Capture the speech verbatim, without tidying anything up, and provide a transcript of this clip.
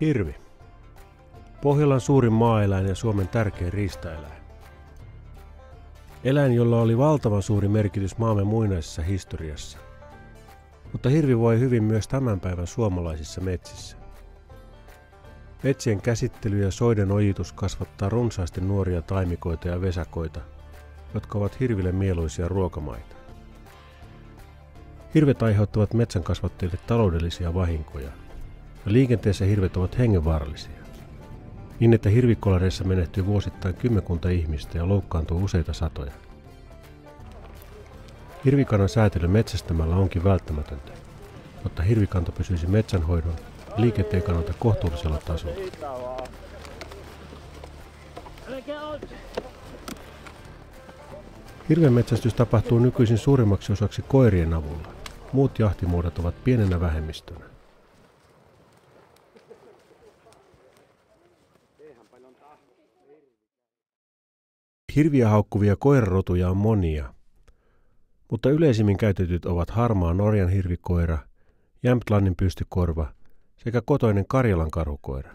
Hirvi. Pohjolan suurin maaeläin ja Suomen tärkein riistaeläin. Eläin, jolla oli valtavan suuri merkitys maamme muinaisessa historiassa. Mutta hirvi voi hyvin myös tämän päivän suomalaisissa metsissä. Metsien käsittely ja soiden ojitus kasvattaa runsaasti nuoria taimikoita ja vesakoita, jotka ovat hirville mieluisia ruokamaita. Hirvet aiheuttavat metsänkasvattajille taloudellisia vahinkoja. Ja liikenteessä hirvet ovat hengenvaarallisia, niin että hirvikolareissa menehtyy vuosittain kymmenkunta ihmistä ja loukkaantuu useita satoja. Hirvikannan säätely metsästämällä onkin välttämätöntä, jotta hirvikanta pysyisi metsänhoidon ja liikenteen kannalta kohtuullisella tasolla. Hirvenmetsästys tapahtuu nykyisin suurimmaksi osaksi koirien avulla, muut jahtimuodot ovat pienenä vähemmistönä. Hirviä haukkuvia koirarotuja on monia, mutta yleisimmin käytetyt ovat harmaa Norjan hirvikoira, Jämtlanninpystykorva sekä kotoinen Karjalankarukoira.